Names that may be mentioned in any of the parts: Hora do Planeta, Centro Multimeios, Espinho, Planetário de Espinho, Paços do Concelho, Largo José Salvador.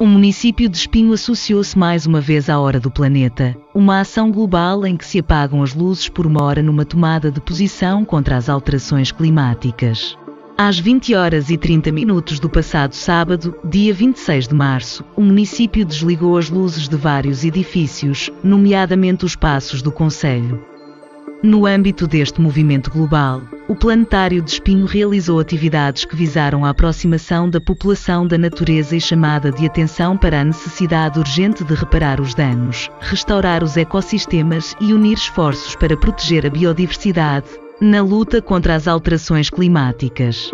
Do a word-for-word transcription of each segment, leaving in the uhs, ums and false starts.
O município de Espinho associou-se mais uma vez à Hora do Planeta, uma ação global em que se apagam as luzes por uma hora numa tomada de posição contra as alterações climáticas. Às vinte horas e trinta minutos do passado sábado, dia vinte e seis de março, o município desligou as luzes de vários edifícios, nomeadamente os Paços do Concelho. No âmbito deste movimento global, o Planetário de Espinho realizou atividades que visaram a aproximação da população da natureza e chamada de atenção para a necessidade urgente de reparar os danos, restaurar os ecossistemas e unir esforços para proteger a biodiversidade, na luta contra as alterações climáticas.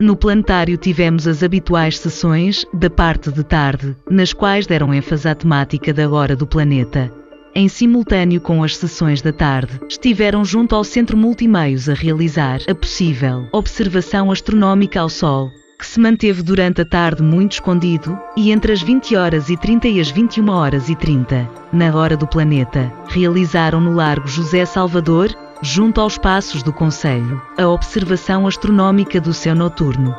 No planetário tivemos as habituais sessões, da parte de tarde, nas quais deram ênfase à temática da Hora do Planeta. Em simultâneo com as sessões da tarde, estiveram junto ao Centro Multimeios a realizar a possível observação astronómica ao Sol, que se manteve durante a tarde muito escondido, e entre as vinte horas e trinta e as vinte e uma horas e trinta, na Hora do Planeta, realizaram no Largo José Salvador, junto aos Paços do Concelho, a observação astronómica do céu noturno.